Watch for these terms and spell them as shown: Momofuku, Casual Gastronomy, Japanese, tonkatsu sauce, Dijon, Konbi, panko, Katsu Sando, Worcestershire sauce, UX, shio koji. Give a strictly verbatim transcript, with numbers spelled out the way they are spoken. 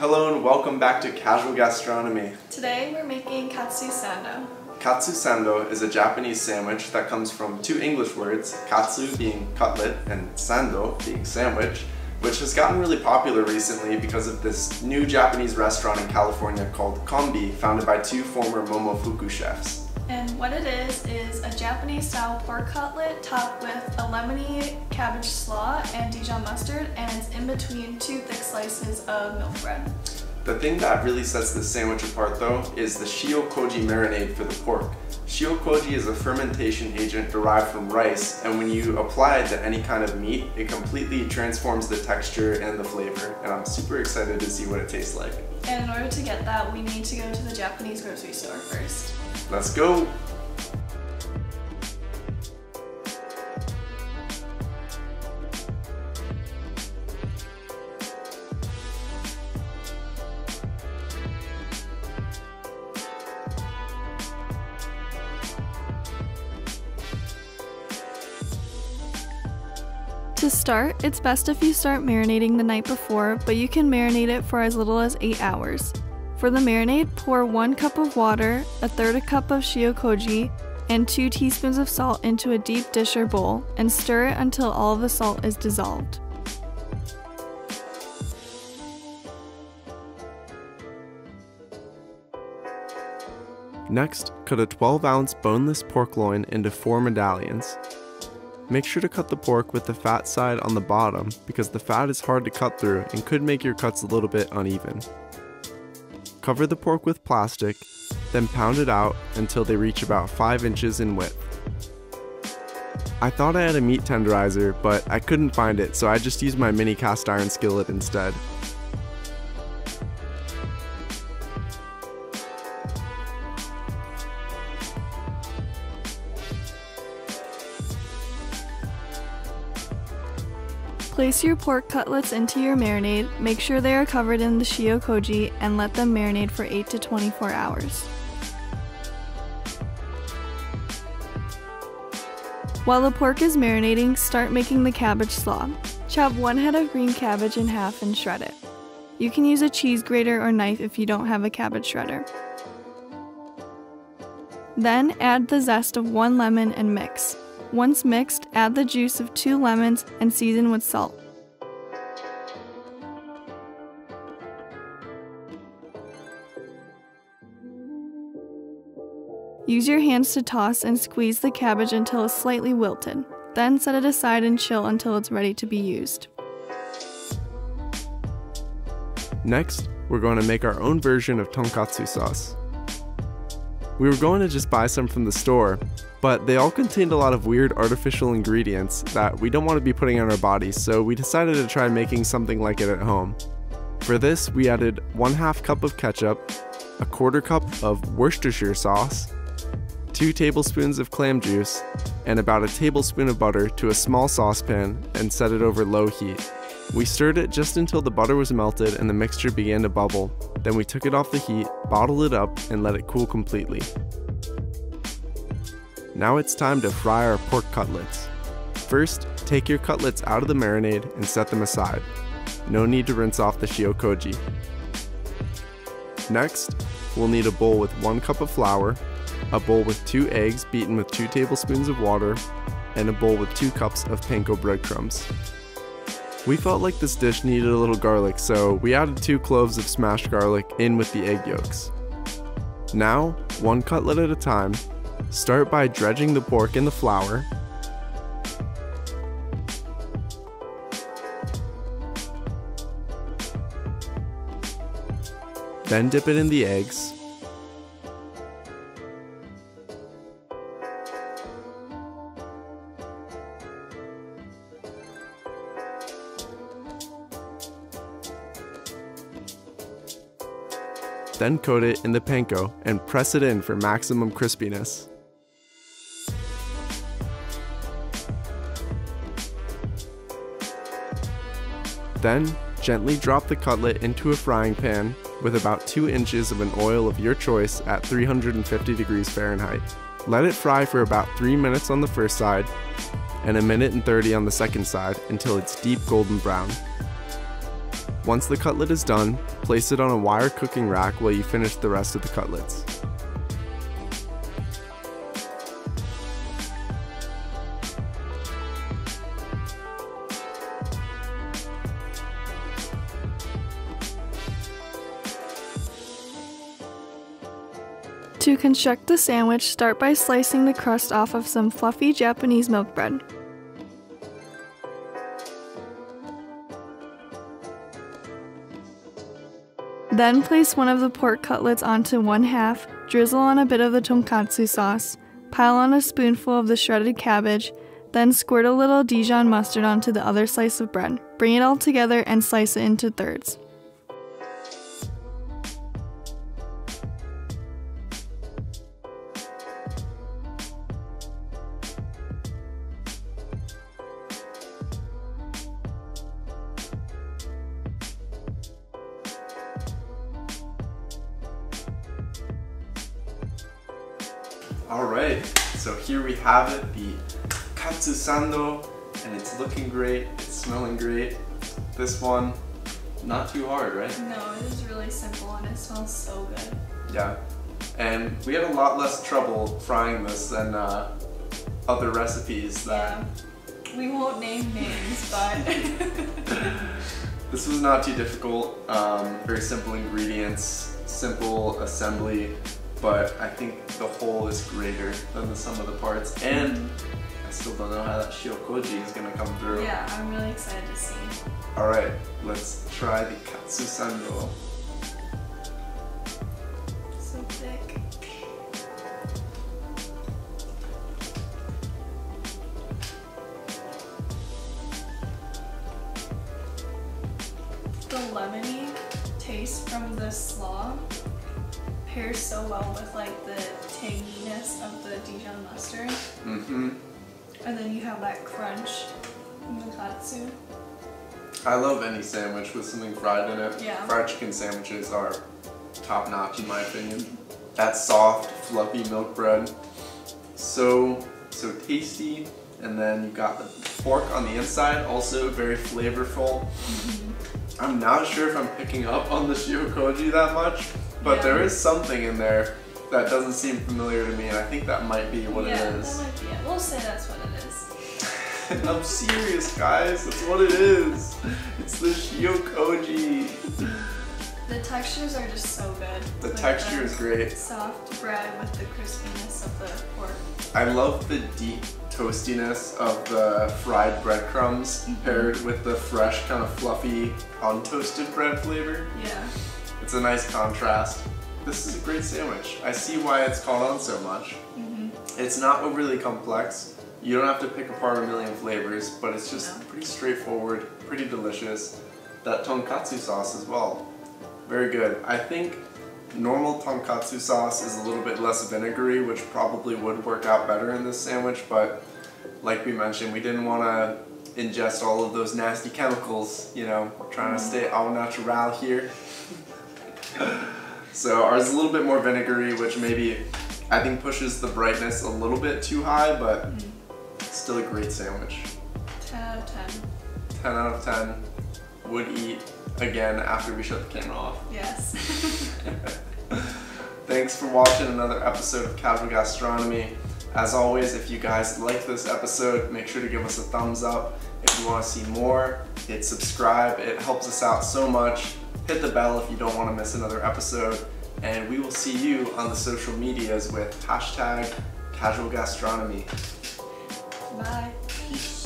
Hello and welcome back to Casual Gastronomy. Today we're making Katsu Sando. Katsu Sando is a Japanese sandwich that comes from two English words, katsu being cutlet and sando being sandwich, which has gotten really popular recently because of this new Japanese restaurant in California called Konbi, founded by two former Momofuku chefs. And what it is is a Japanese-style pork cutlet topped with a lemony cabbage slaw and Dijon mustard, and it's in between two thick slices of milk bread. The thing that really sets this sandwich apart though is the shio koji marinade for the pork. Shio koji is a fermentation agent derived from rice, and when you apply it to any kind of meat, it completely transforms the texture and the flavor, and I'm super excited to see what it tastes like. And in order to get that, we need to go to the Japanese grocery store first. Let's go! To start, it's best if you start marinating the night before, but you can marinate it for as little as eight hours. For the marinade, pour one cup of water, a third a cup of shio koji, and two teaspoons of salt into a deep dish or bowl, and stir it until all of the salt is dissolved. Next, cut a twelve ounce boneless pork loin into four medallions. Make sure to cut the pork with the fat side on the bottom because the fat is hard to cut through and could make your cuts a little bit uneven. Cover the pork with plastic, then pound it out until they reach about five inches in width. I thought I had a meat tenderizer, but I couldn't find it, so I just used my mini cast iron skillet instead. Place your pork cutlets into your marinade, make sure they are covered in the shio koji, and let them marinate for eight to twenty-four hours. While the pork is marinating, start making the cabbage slaw. Chop one head of green cabbage in half and shred it. You can use a cheese grater or knife if you don't have a cabbage shredder. Then add the zest of one lemon and mix. Once mixed, add the juice of two lemons and season with salt. Use your hands to toss and squeeze the cabbage until it's slightly wilted. Then set it aside and chill until it's ready to be used. Next, we're going to make our own version of tonkatsu sauce. We were going to just buy some from the store, but they all contained a lot of weird artificial ingredients that we don't want to be putting on our bodies, so we decided to try making something like it at home. For this, we added one half cup of ketchup, a quarter cup of Worcestershire sauce, two tablespoons of clam juice, and about a tablespoon of butter to a small saucepan and set it over low heat. We stirred it just until the butter was melted and the mixture began to bubble. Then we took it off the heat, bottled it up, and let it cool completely. Now it's time to fry our pork cutlets. First, take your cutlets out of the marinade and set them aside. No need to rinse off the shio koji. Next, we'll need a bowl with one cup of flour, a bowl with two eggs beaten with two tablespoons of water, and a bowl with two cups of panko breadcrumbs. We felt like this dish needed a little garlic, so we added two cloves of smashed garlic in with the egg yolks. Now, one cutlet at a time. Start by dredging the pork in the flour. Then dip it in the eggs. Then coat it in the panko and press it in for maximum crispiness. Then, gently drop the cutlet into a frying pan with about two inches of an oil of your choice at three hundred fifty degrees Fahrenheit. Let it fry for about three minutes on the first side and a minute and thirty on the second side until it's deep golden brown. Once the cutlet is done, place it on a wire cooking rack while you finish the rest of the cutlets. To construct the sandwich, start by slicing the crust off of some fluffy Japanese milk bread. Then place one of the pork cutlets onto one half, drizzle on a bit of the tonkatsu sauce, pile on a spoonful of the shredded cabbage, then squirt a little Dijon mustard onto the other slice of bread. Bring it all together and slice it into thirds. Alright, so here we have it, the Katsu Sando, and it's looking great, it's smelling great. This one, not too hard, right? No, it is really simple and it smells so good. Yeah, and we had a lot less trouble frying this than uh, other recipes that... Yeah. We won't name names, but... This was not too difficult, um, very simple ingredients, simple assembly. But I think the whole is greater than the sum of the parts, and mm-hmm. I still don't know how that shio koji is gonna come through. Yeah, I'm really excited to see. Alright, let's try the Katsu Sando. So thick. The lemony taste from the slaw pairs so well with like the tanginess of the Dijon mustard. Mm-hmm. And then you have that crunch in the katsu. I love any sandwich with something fried in it. Yeah. Fried chicken sandwiches are top notch in my opinion. That soft, fluffy milk bread. So, so tasty. And then you got the pork on the inside, also very flavorful. Mm-hmm. I'm not sure if I'm picking up on the shio koji that much. But yeah. There is something in there that doesn't seem familiar to me, and I think that might be what yeah, it is. That might be it. We'll say that's what it is. I'm serious, guys. That's what it is. It's the shio koji. The textures are just so good. The like texture the is great. Soft bread with the crispiness of the pork. I love the deep toastiness of the fried breadcrumbs mm-hmm. paired with the fresh, kind of fluffy, untoasted bread flavor. Yeah. It's a nice contrast. This is a great sandwich. I see why it's caught on so much. Mm-hmm. It's not overly complex. You don't have to pick apart a million flavors, but it's just no. pretty straightforward, pretty delicious. That tonkatsu sauce as well. Very good. I think normal tonkatsu sauce is a little bit less vinegary, which probably would work out better in this sandwich, but like we mentioned, we didn't want to ingest all of those nasty chemicals. You know, we're trying mm-hmm. to stay au natural here. So ours is a little bit more vinegary, which maybe I think pushes the brightness a little bit too high, but mm-hmm. still a great sandwich. ten out of ten. ten out of ten. Would eat again after we shut the camera off. Yes. Thanks for watching another episode of Casual Gastronomy. As always, if you guys like this episode, make sure to give us a thumbs up. If you want to see more, hit subscribe. It helps us out so much. Hit the bell if you don't want to miss another episode, and we will see you on the social medias with hashtag Casual Gastronomy. Bye.